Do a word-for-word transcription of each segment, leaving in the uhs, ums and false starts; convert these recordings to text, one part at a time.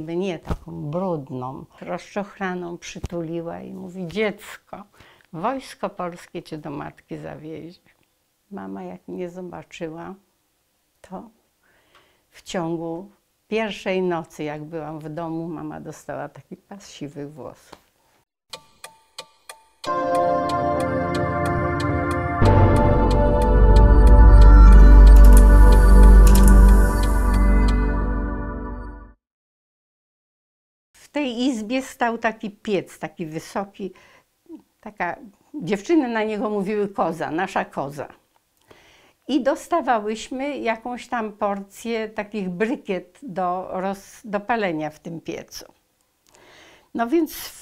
Mnie taką brudną, rozczochraną przytuliła i mówi: dziecko, Wojsko Polskie cię do matki zawiezie. Mama, jak mnie zobaczyła, to w ciągu pierwszej nocy, jak byłam w domu, mama dostała taki pas siwych włosów. W tej izbie stał taki piec, taki wysoki, taka, dziewczyny na niego mówiły koza, nasza koza. I dostawałyśmy jakąś tam porcję takich brykiet do, roz, do palenia w tym piecu. No więc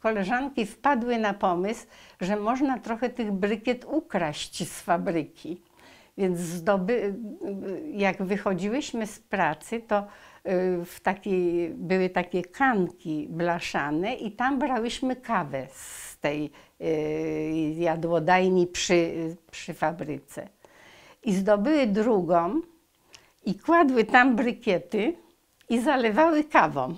koleżanki wpadły na pomysł, że można trochę tych brykiet ukraść z fabryki. Więc zdoby, jak wychodziłyśmy z pracy, to w takiej, były takie kanki blaszane i tam brałyśmy kawę z tej jadłodajni przy, przy fabryce. I zdobyły drugą i kładły tam brykiety i zalewały kawą.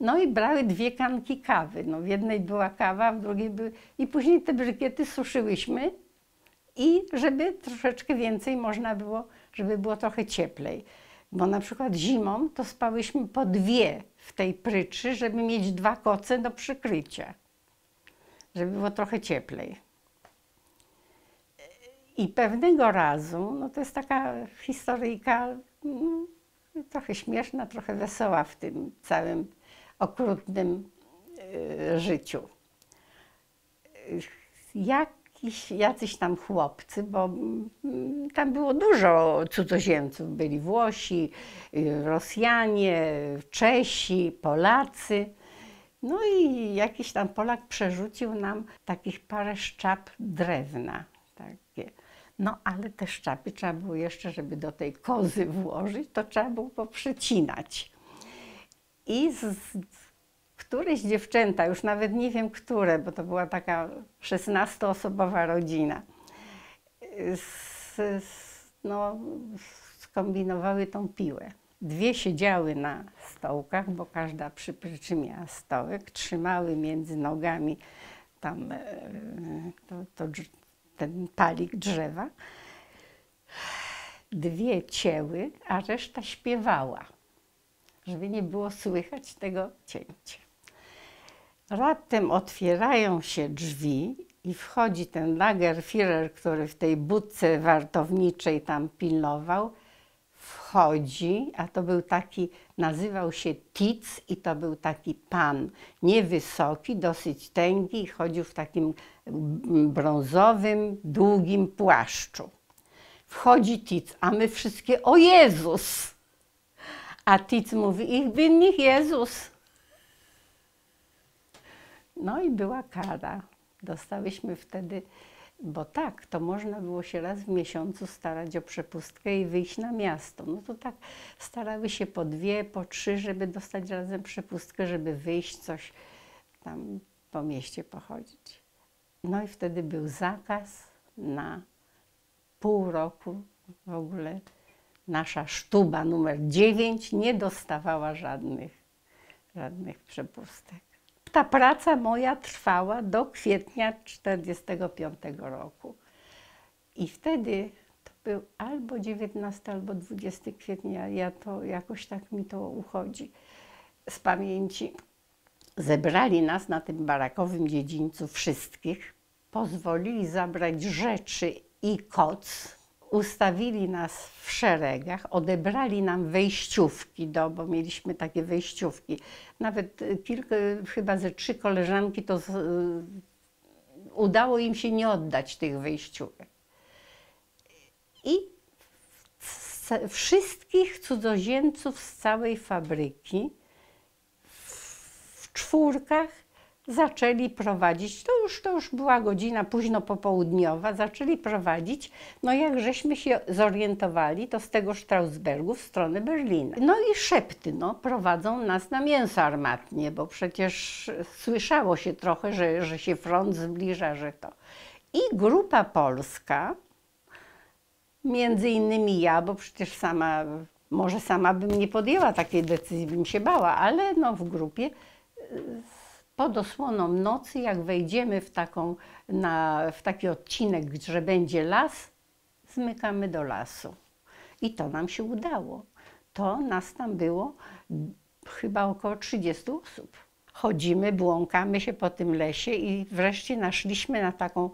No i brały dwie kanki kawy. No, w jednej była kawa, w drugiej były... I później te brykiety suszyłyśmy. I żeby troszeczkę więcej można było, żeby było trochę cieplej. Bo na przykład zimą to spałyśmy po dwie w tej pryczy, żeby mieć dwa koce do przykrycia. Żeby było trochę cieplej. I pewnego razu, no to jest taka historyjka, no, trochę śmieszna, trochę wesoła w tym całym okrutnym y, życiu. Jak jacyś tam chłopcy, bo tam było dużo cudzoziemców. Byli Włosi, Rosjanie, Czesi, Polacy. No i jakiś tam Polak przerzucił nam takich parę szczap drewna. Takie. No ale te szczapy trzeba było jeszcze, żeby do tej kozy włożyć, to trzeba było poprzecinać. I z, Któreś dziewczęta, już nawet nie wiem które, bo to była taka szesnastoosobowa rodzina, z, z, no, skombinowały tą piłę. Dwie siedziały na stołkach, bo każda przy pryczy miała stołek, trzymały między nogami tam, to, to, ten palik drzewa. Dwie cięły, a reszta śpiewała, żeby nie było słychać tego cięcia. Raptem otwierają się drzwi i wchodzi ten Lagerführer, który w tej budce wartowniczej tam pilnował. Wchodzi, a to był taki, nazywał się Titz i to był taki pan, niewysoki, dosyć tęgi i chodził w takim brązowym, długim płaszczu. Wchodzi Titz, a my wszystkie: o Jezus! A Titz mówi: ich bin nicht Jezus. No i była kara. Dostałyśmy wtedy, bo tak, to można było się raz w miesiącu starać o przepustkę i wyjść na miasto. No to tak starały się po dwie, po trzy, żeby dostać razem przepustkę, żeby wyjść, coś tam po mieście pochodzić. No i wtedy był zakaz na pół roku w ogóle. Nasza sztuba numer dziewięć nie dostawała żadnych, żadnych przepustek. Ta praca moja trwała do kwietnia tysiąc dziewięćset czterdziestego piątego roku. I wtedy to był albo dziewiętnasty, albo dwudziestego kwietnia, ja to, jakoś tak mi to uchodzi z pamięci. Zebrali nas na tym barakowym dziedzińcu wszystkich, pozwolili zabrać rzeczy i koc. Ustawili nas w szeregach, odebrali nam wejściówki, do, bo mieliśmy takie wejściówki. Nawet kilka, chyba ze trzy koleżanki, to z, y, udało im się nie oddać tych wejściówek. I z, wszystkich cudzoziemców z całej fabryki w, w czwórkach zaczęli prowadzić, to już, to już była godzina późno popołudniowa, zaczęli prowadzić, no jak żeśmy się zorientowali, to z tego Strausbergu w stronę Berlina. No i szepty, no, prowadzą nas na mięso armatnie, bo przecież słyszało się trochę, że, że się front zbliża, że to. I grupa polska, między innymi ja, bo przecież sama Może sama bym nie podjęła takiej decyzji, bym się bała, ale no w grupie pod osłoną nocy, jak wejdziemy w, taką, na, w taki odcinek, że będzie las, zmykamy do lasu. I to nam się udało. To nas tam było chyba około trzydziestu osób. Chodzimy, błąkamy się po tym lesie i wreszcie naszliśmy na taką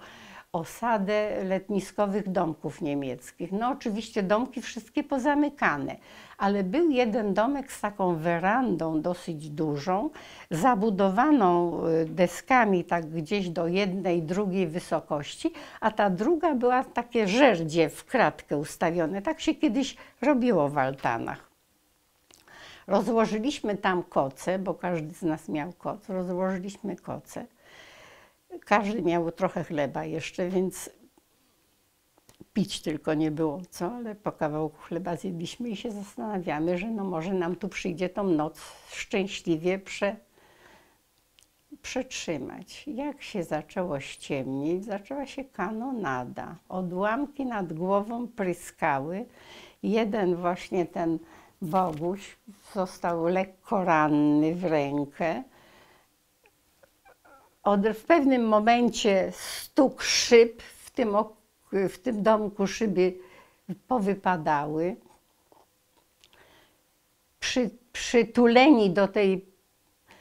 osadę letniskowych domków niemieckich. No oczywiście domki wszystkie pozamykane, ale był jeden domek z taką werandą dosyć dużą, zabudowaną deskami tak gdzieś do jednej, drugiej wysokości, a ta druga była takie żerdzie w kratkę ustawione. Tak się kiedyś robiło w altanach. Rozłożyliśmy tam koce, bo każdy z nas miał koc, rozłożyliśmy koce. Każdy miał trochę chleba jeszcze, więc pić tylko nie było co, ale po kawałku chleba zjedliśmy i się zastanawiamy, że no może nam tu przyjdzie tą noc szczęśliwie prze, przetrzymać. Jak się zaczęło ściemnić, zaczęła się kanonada. Odłamki nad głową pryskały. Jeden właśnie ten Boguś został lekko ranny w rękę. Od, w pewnym momencie stuk szyb, w tym, w tym domku szyby powypadały. Przy, przytuleni do tej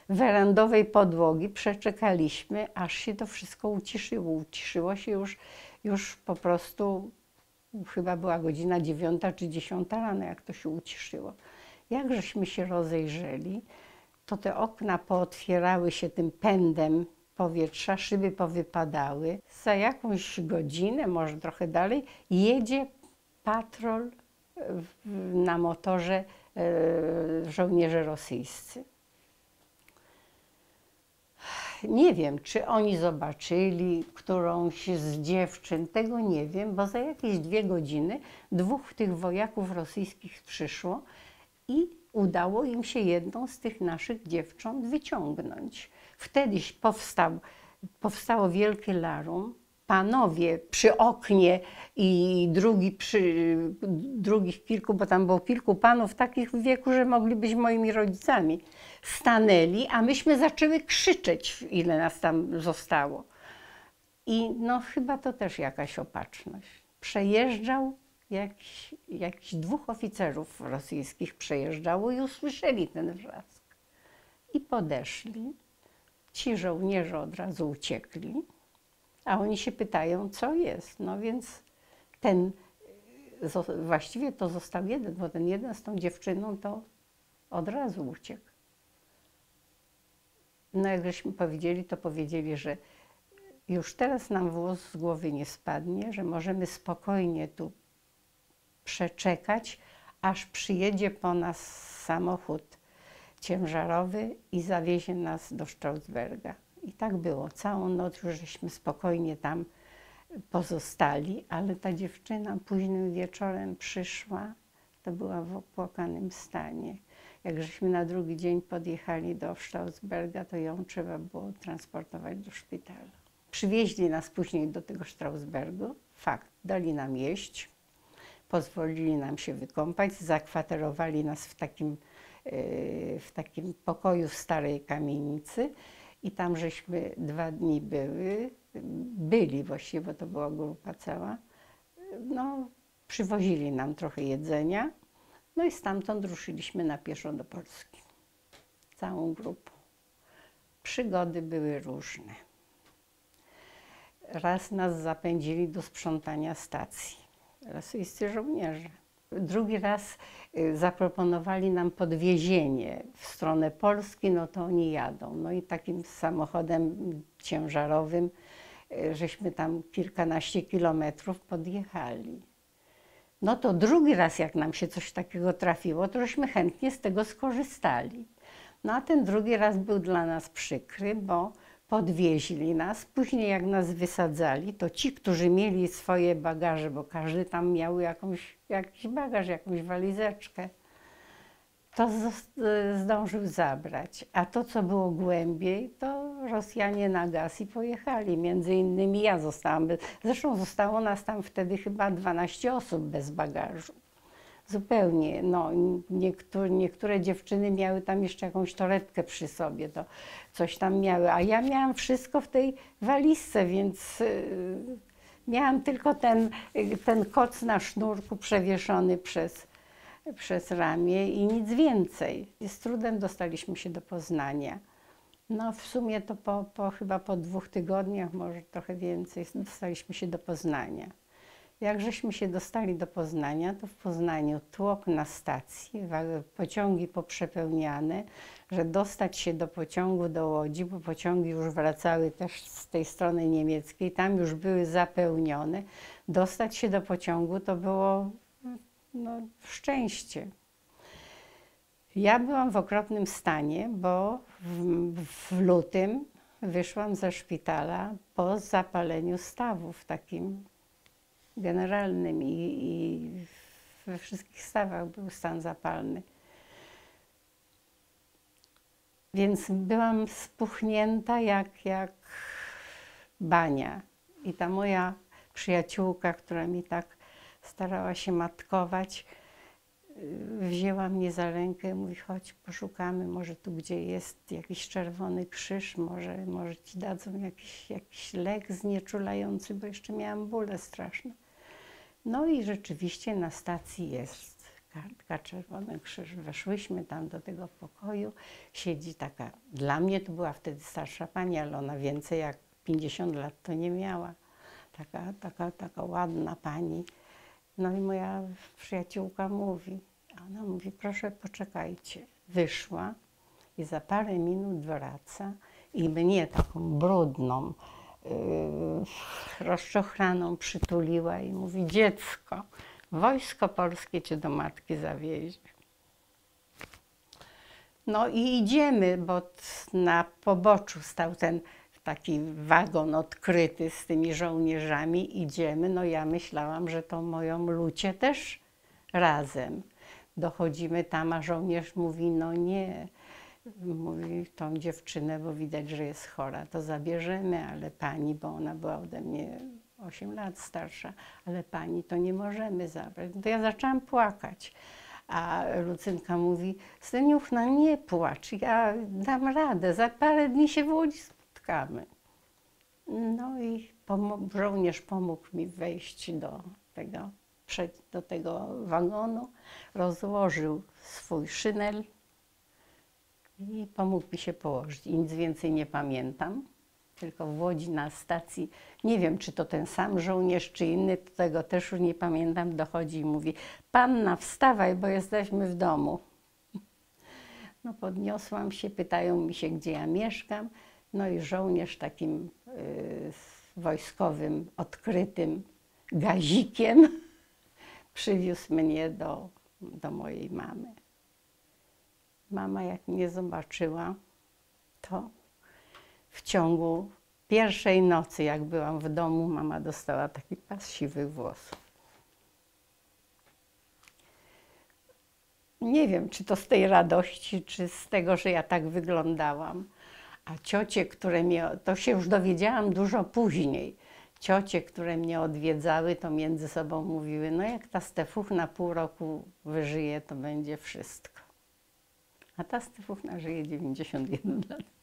werandowej podłogi przeczekaliśmy, aż się to wszystko uciszyło. Uciszyło się już, już po prostu, chyba była godzina dziewiąta czy dziesiąta rano, jak to się uciszyło. Jak żeśmy się rozejrzeli, to te okna pootwierały się tym pędem powietrza, szyby powypadały. Za jakąś godzinę, może trochę dalej, jedzie patrol na motorze żołnierze rosyjscy. Nie wiem, czy oni zobaczyli którąś z dziewczyn, tego nie wiem, bo za jakieś dwie godziny dwóch tych wojaków rosyjskich przyszło i udało im się jedną z tych naszych dziewcząt wyciągnąć. Wtedy powstał, powstało wielkie larum. Panowie przy oknie i drugi przy, drugich kilku, bo tam było kilku panów takich w wieku, że mogli być moimi rodzicami, stanęli, a myśmy zaczęły krzyczeć, ile nas tam zostało. I no chyba to też jakaś opatrzność. Przejeżdżał jakiś, jakiś dwóch oficerów rosyjskich przejeżdżało i usłyszeli ten wrzask. I podeszli. Ci żołnierze od razu uciekli, a oni się pytają, co jest. No więc ten, właściwie to został jeden, bo ten jeden z tą dziewczyną to od razu uciekł. No jak żeśmy powiedzieli, to powiedzieli, że już teraz nam włos z głowy nie spadnie, że możemy spokojnie tu przeczekać, aż przyjedzie po nas samochód ciężarowy i zawiezie nas do Strausberga. I tak było. Całą noc już żeśmy spokojnie tam pozostali, ale ta dziewczyna późnym wieczorem przyszła, to była w opłakanym stanie. Jak żeśmy na drugi dzień podjechali do Strausberga, to ją trzeba było transportować do szpitala. Przywieźli nas później do tego Strausbergu, fakt, dali nam jeść, pozwolili nam się wykąpać, zakwaterowali nas w takim w takim pokoju w starej kamienicy i tam żeśmy dwa dni były, byli właściwie, bo to była grupa cała, no przywozili nam trochę jedzenia, no i stamtąd ruszyliśmy na pieszo do Polski, całą grupą. Przygody były różne. Raz nas zapędzili do sprzątania stacji, rosyjscy żołnierze. Drugi raz zaproponowali nam podwiezienie w stronę Polski, no to oni jadą. No i takim samochodem ciężarowym żeśmy tam kilkanaście kilometrów podjechali. No to drugi raz, jak nam się coś takiego trafiło, to żeśmy chętnie z tego skorzystali. No a ten drugi raz był dla nas przykry, bo podwieźli nas. Później jak nas wysadzali, to ci, którzy mieli swoje bagaże, bo każdy tam miał jakąś, jakiś bagaż, jakąś walizeczkę, to zdążył zabrać. A to, co było głębiej, to Rosjanie na gaz i pojechali. Między innymi ja zostałam. Zresztą zostało nas tam wtedy chyba dwanaście osób bez bagażu. zupełnie. No, niektóre, niektóre dziewczyny miały tam jeszcze jakąś torebkę przy sobie, to coś tam miały, a ja miałam wszystko w tej walizce, więc yy, miałam tylko ten, yy, ten koc na sznurku przewieszony przez, przez ramię i nic więcej. I z trudem dostaliśmy się do Poznania. No w sumie to po, po, chyba po dwóch tygodniach, może trochę więcej, dostaliśmy się do Poznania. Jak żeśmy się dostali do Poznania, to w Poznaniu tłok na stacji, pociągi poprzepełniane, że dostać się do pociągu do Łodzi, bo pociągi już wracały też z tej strony niemieckiej, tam już były zapełnione. Dostać się do pociągu to było no, szczęście. Ja byłam w okropnym stanie, bo w, w lutym wyszłam ze szpitala po zapaleniu stawów takim generalnym i, i we wszystkich stawach był stan zapalny. Więc byłam spuchnięta jak, jak bania. I ta moja przyjaciółka, która mi tak starała się matkować, wzięła mnie za rękę i mówi, chodź poszukamy, może tu gdzie jest jakiś Czerwony Krzyż, może, może ci dadzą jakiś, jakiś lek znieczulający, bo jeszcze miałam bóle straszne. No i rzeczywiście na stacji jest kartka Czerwony Krzyż. Weszłyśmy tam do tego pokoju, siedzi taka, dla mnie to była wtedy starsza pani, ale ona więcej jak pięćdziesiąt lat to nie miała. Taka, taka, taka ładna pani. No i moja przyjaciółka mówi, a ona mówi, proszę poczekajcie. Wyszła i za parę minut wraca i mnie taką brudną, yy, rozczochraną przytuliła i mówi, dziecko, Wojsko Polskie cię do matki zawiezie. No i idziemy, bo na poboczu stał ten taki wagon odkryty z tymi żołnierzami, idziemy. No ja myślałam, że to moją lucie też razem. Dochodzimy tam, a żołnierz mówi, no nie, mówi tą dziewczynę, bo widać, że jest chora, to zabierzemy, ale pani, bo ona była ode mnie osiem lat starsza, ale pani to nie możemy zabrać. To ja zaczęłam płakać. A Lucynka mówi, Syniuchna, nie płacz, ja dam radę, za parę dni się w Łodzi no i pomo żołnierz pomógł mi wejść do tego, do tego wagonu, rozłożył swój szynel i pomógł mi się położyć. I nic więcej nie pamiętam, tylko w Łodzi na stacji, nie wiem czy to ten sam żołnierz czy inny, tego też już nie pamiętam, dochodzi i mówi, panna wstawaj, bo jesteśmy w domu. No podniosłam się, pytają mi się gdzie ja mieszkam. No i żołnierz takim y, wojskowym, odkrytym gazikiem przywiózł mnie do, do mojej mamy. Mama jak mnie zobaczyła, to w ciągu pierwszej nocy, jak byłam w domu, mama dostała taki pas siwych włosów. Nie wiem, czy to z tej radości, czy z tego, że ja tak wyglądałam. A ciocie, które mnie, to się już dowiedziałam dużo później, ciocie, które mnie odwiedzały, to między sobą mówiły, no jak ta Stefuchna pół roku wyżyje, to będzie wszystko. A ta Stefuchna żyje dziewięćdziesiąt jeden lat.